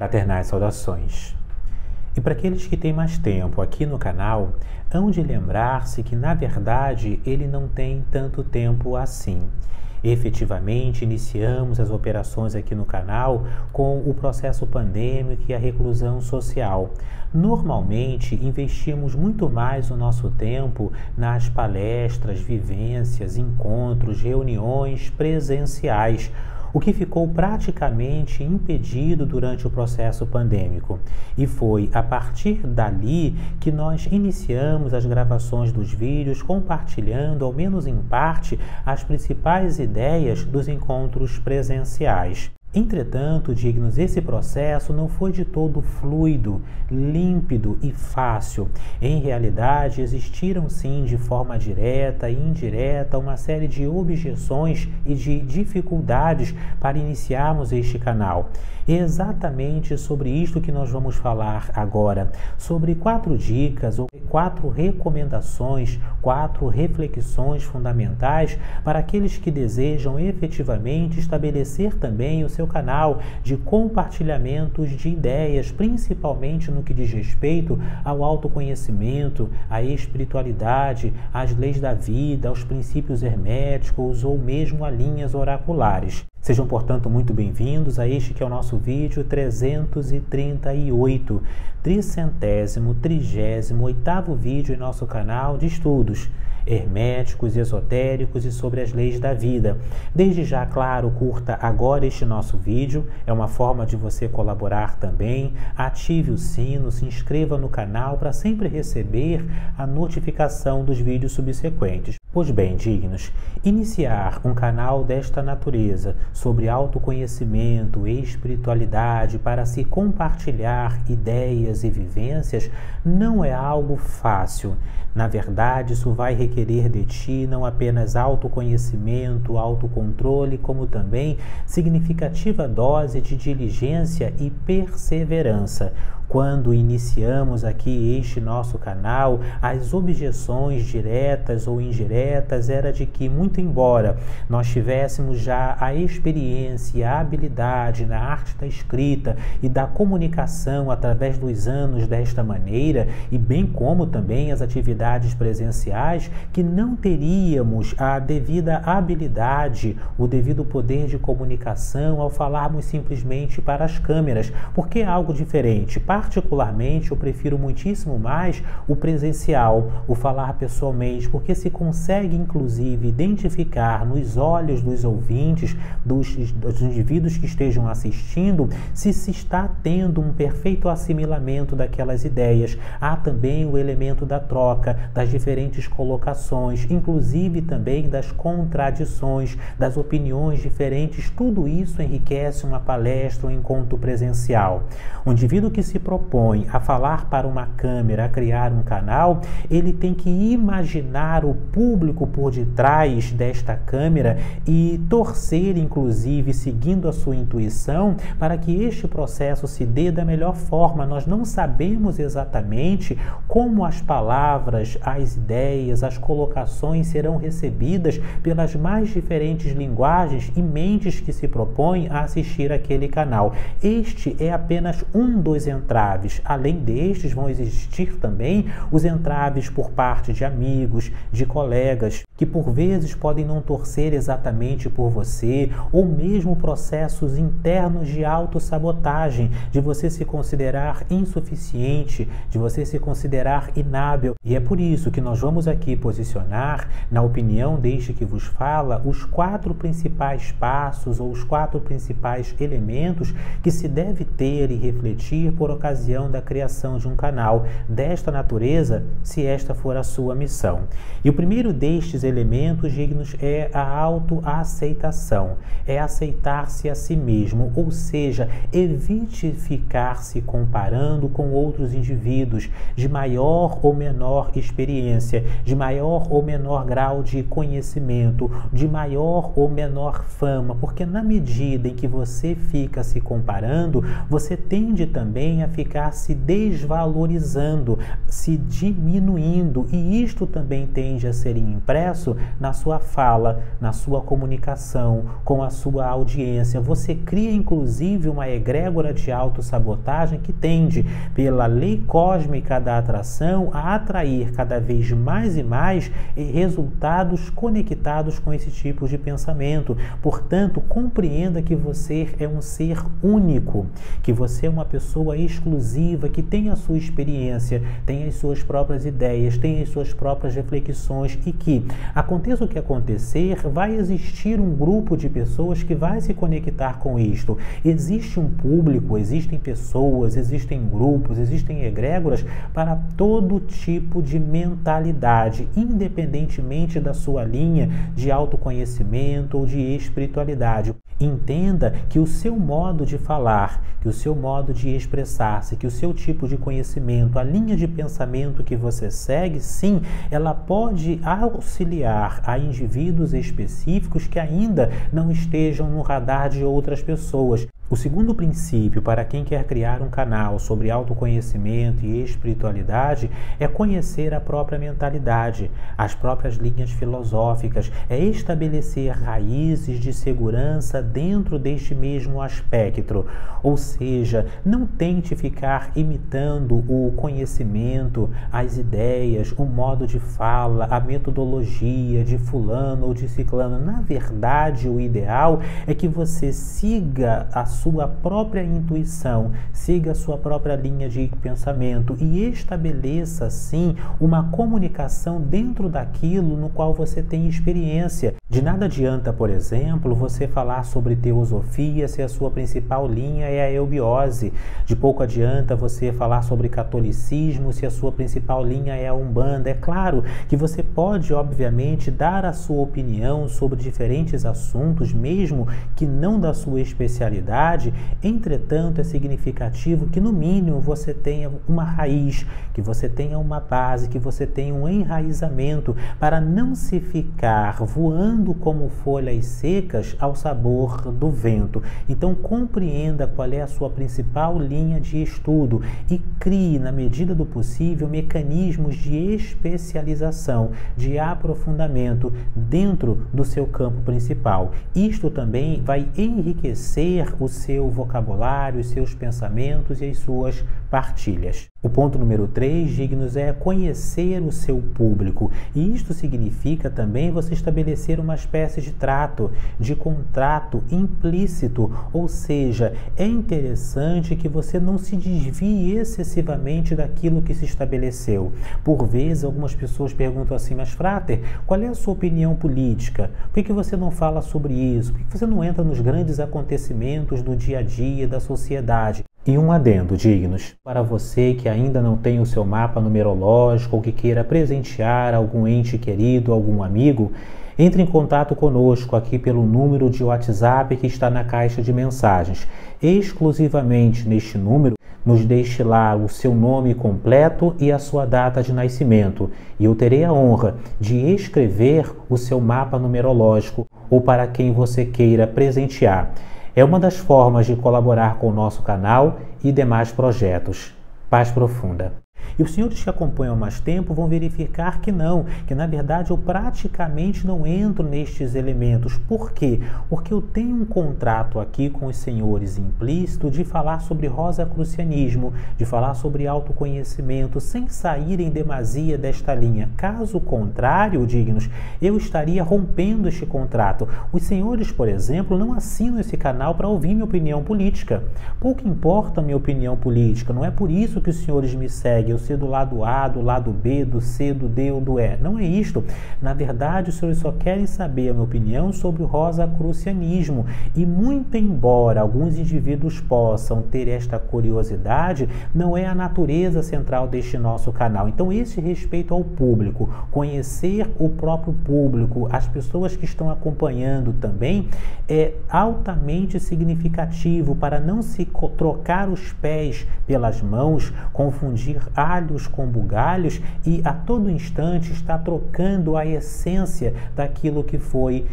Fraternais saudações. E para aqueles que têm mais tempo aqui no canal, hão de lembrar-se que, na verdade, ele não tem tanto tempo assim. Efetivamente, iniciamos as operações aqui no canal com o processo pandêmico e a reclusão social. Normalmente, investimos muito mais o nosso tempo nas palestras, vivências, encontros, reuniões presenciais, o que ficou praticamente impedido durante o processo pandêmico. E foi a partir dali que nós iniciamos as gravações dos vídeos, compartilhando, ao menos em parte, as principais ideias dos encontros presenciais. Entretanto, dignos, esse processo não foi de todo fluido, límpido e fácil. Em realidade, existiram sim, de forma direta e indireta, uma série de objeções e de dificuldades para iniciarmos este canal. E é exatamente sobre isto que nós vamos falar agora, sobre 4 dicas ou 4 recomendações, 4 reflexões fundamentais para aqueles que desejam efetivamente estabelecer também o seu canal de compartilhamentos de ideias, principalmente no que diz respeito ao autoconhecimento, à espiritualidade, às leis da vida, aos princípios herméticos ou mesmo a linhas oraculares. Sejam, portanto, muito bem-vindos a este que é o nosso vídeo 338, 338º vídeo em nosso canal de estudos herméticos, esotéricos e sobre as leis da vida. Desde já, claro, curta agora este nosso vídeo, é uma forma de você colaborar também. Ative o sino, se inscreva no canal para sempre receber a notificação dos vídeos subsequentes. Pois bem, dignos, iniciar um canal desta natureza sobre autoconhecimento e espiritualidade para se compartilhar ideias e vivências não é algo fácil. Na verdade, isso vai requerer de ti não apenas autoconhecimento, autocontrole, como também significativa dose de diligência e perseverança. Quando iniciamos aqui este nosso canal, as objeções diretas ou indiretas era de que, muito embora nós tivéssemos já a experiência e a habilidade na arte da escrita e da comunicação através dos anos desta maneira, e bem como também as atividades presenciais, que não teríamos a devida habilidade, o devido poder de comunicação ao falarmos simplesmente para as câmeras, porque é algo diferente. Particularmente, eu prefiro muitíssimo mais o presencial, o falar pessoalmente, porque se consegue, inclusive, identificar nos olhos dos ouvintes, dos indivíduos que estejam assistindo, se está tendo um perfeito assimilamento daquelas ideias. Há também o elemento da troca, das diferentes colocações, inclusive também das contradições, das opiniões diferentes. Tudo isso enriquece uma palestra, um encontro presencial. O indivíduo que se propõe a falar para uma câmera, a criar um canal, ele tem que imaginar o público por detrás desta câmera e torcer, inclusive, seguindo a sua intuição, para que este processo se dê da melhor forma. Nós não sabemos exatamente como as palavras, as ideias, as colocações serão recebidas pelas mais diferentes linguagens e mentes que se propõem a assistir aquele canal. Este é apenas um dos entraves. Além destes, vão existir também os entraves por parte de amigos, de colegas, que por vezes podem não torcer exatamente por você, ou mesmo processos internos de autossabotagem, de você se considerar insuficiente, de você se considerar inábil. E é por isso que nós vamos aqui posicionar, na opinião deste que vos fala, os 4 principais passos ou os 4 principais elementos que se deve ter e refletir por ocasião da criação de um canal desta natureza, se esta for a sua missão. E o primeiro destes elementos, dignos, é a autoaceitação, é aceitar-se a si mesmo, ou seja, evite ficar se comparando com outros indivíduos de maior ou menor experiência, de maior ou menor grau de conhecimento, de maior ou menor fama, porque na medida em que você fica se comparando, você tende também a ficar se desvalorizando, se diminuindo, e isto também tende a ser impresso na sua fala, na sua comunicação, com a sua audiência. Você cria, inclusive, uma egrégora de autossabotagem que tende, pela lei cósmica da atração, a atrair cada vez mais e mais resultados conectados com esse tipo de pensamento. Portanto, compreenda que você é um ser único, que você é uma pessoa exclusiva, que tem a sua experiência, tem as suas próprias ideias, tem as suas próprias reflexões, e que, aconteça o que acontecer, vai existir um grupo de pessoas que vai se conectar com isto. Existe um público, existem pessoas, existem grupos, existem egrégoras para todo tipo de mentalidade, independentemente da sua linha de autoconhecimento ou de espiritualidade. Entenda que o seu modo de falar, que o seu modo de expressar-se, que o seu tipo de conhecimento, a linha de pensamento que você segue, sim, ela pode auxiliar a indivíduos específicos que ainda não estejam no radar de outras pessoas. O segundo princípio para quem quer criar um canal sobre autoconhecimento e espiritualidade é conhecer a própria mentalidade, as próprias linhas filosóficas, é estabelecer raízes de segurança dentro deste mesmo aspecto. Ou seja, não tente ficar imitando o conhecimento, as ideias, o modo de fala, a metodologia de fulano ou de ciclano. Na verdade, o ideal é que você siga a sua própria intuição, siga a sua própria linha de pensamento e estabeleça, sim, uma comunicação dentro daquilo no qual você tem experiência. De nada adianta, por exemplo, você falar sobre teosofia se a sua principal linha é a eubiose. De pouco adianta você falar sobre catolicismo se a sua principal linha é a umbanda. É claro que você pode, obviamente, dar a sua opinião sobre diferentes assuntos, mesmo que não da sua especialidade. Entretanto, é significativo que, no mínimo, você tenha uma raiz, que você tenha uma base, que você tenha um enraizamento, para não se ficar voando como folhas secas ao sabor do vento. Então, compreenda qual é a sua principal linha de estudo e crie, na medida do possível, mecanismos de especialização, de aprofundamento dentro do seu campo principal. Isto também vai enriquecer o seu vocabulário, os seus pensamentos e as suas partilhas. O ponto número 3, dignos, é conhecer o seu público, e isto significa também você estabelecer uma espécie de trato, de contrato implícito, ou seja, é interessante que você não se desvie excessivamente daquilo que se estabeleceu. Por vezes, algumas pessoas perguntam assim: mas frater, qual é a sua opinião política? Por que você não fala sobre isso? Por que você não entra nos grandes acontecimentos do dia a dia da sociedade? E um adendo, dignos, para você que ainda não tem o seu mapa numerológico ou que queira presentear algum ente querido, algum amigo, entre em contato conosco aqui pelo número de WhatsApp que está na caixa de mensagens. Exclusivamente neste número, nos deixe lá o seu nome completo e a sua data de nascimento, e eu terei a honra de escrever o seu mapa numerológico ou para quem você queira presentear. É uma das formas de colaborar com o nosso canal e demais projetos. Paz profunda. E os senhores que acompanham mais tempo vão verificar que não, que na verdade eu praticamente não entro nestes elementos. Por quê? Porque eu tenho um contrato aqui com os senhores implícito de falar sobre rosacrucianismo, de falar sobre autoconhecimento, sem sair em demasia desta linha. Caso contrário, dignos, eu estaria rompendo este contrato. Os senhores, por exemplo, não assinam esse canal para ouvir minha opinião política. Pouco importa a minha opinião política, não é por isso que os senhores me seguem. Eu sei do lado A, do lado B, do C, do D ou do E. Não é isto. Na verdade, os senhores só querem saber a minha opinião sobre o rosacrucianismo. E muito embora alguns indivíduos possam ter esta curiosidade, não é a natureza central deste nosso canal. Então, esse respeito ao público, conhecer o próprio público, as pessoas que estão acompanhando também, é altamente significativo para não se trocar os pés pelas mãos, confundir alhos com bugalhos e a todo instante está trocando a essência daquilo que foi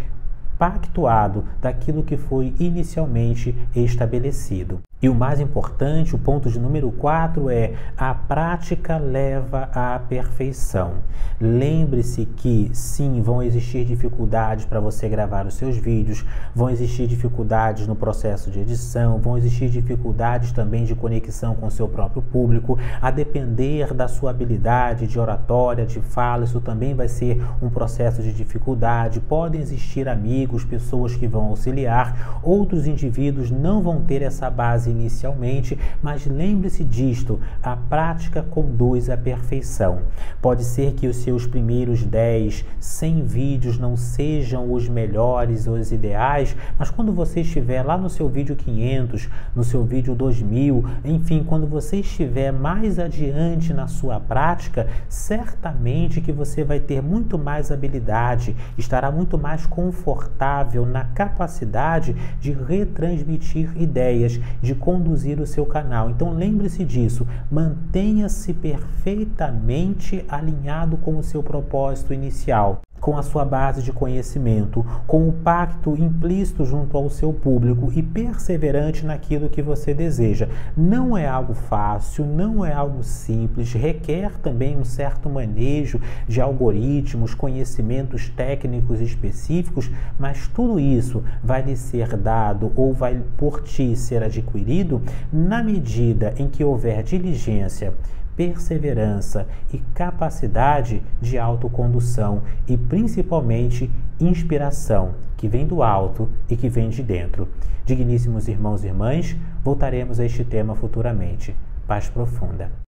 pactuado, daquilo que foi inicialmente estabelecido. E o mais importante, o ponto de número 4 é: a prática leva à perfeição. Lembre-se que sim, vão existir dificuldades para você gravar os seus vídeos, vão existir dificuldades no processo de edição, vão existir dificuldades também de conexão com o seu próprio público, a depender da sua habilidade de oratória, de fala, isso também vai ser um processo de dificuldade. Podem existir amigos, pessoas que vão auxiliar, outros indivíduos não vão ter essa base inicialmente, mas lembre-se disto: a prática conduz à perfeição. Pode ser que os seus primeiros 10, 100 vídeos não sejam os melhores ou os ideais, mas quando você estiver lá no seu vídeo 500, no seu vídeo 2000, enfim, quando você estiver mais adiante na sua prática, certamente que você vai ter muito mais habilidade, estará muito mais confortável na capacidade de retransmitir ideias, de conduzir o seu canal. Então lembre-se disso, mantenha-se perfeitamente alinhado com o seu propósito inicial, com a sua base de conhecimento, com o pacto implícito junto ao seu público e perseverante naquilo que você deseja. Não é algo fácil, não é algo simples, requer também um certo manejo de algoritmos, conhecimentos técnicos específicos, mas tudo isso vai lhe ser dado ou vai por ti ser adquirido na medida em que houver diligência, perseverança e capacidade de autocondução e principalmente inspiração, que vem do alto e que vem de dentro. Digníssimos irmãos e irmãs, voltaremos a este tema futuramente. Paz profunda.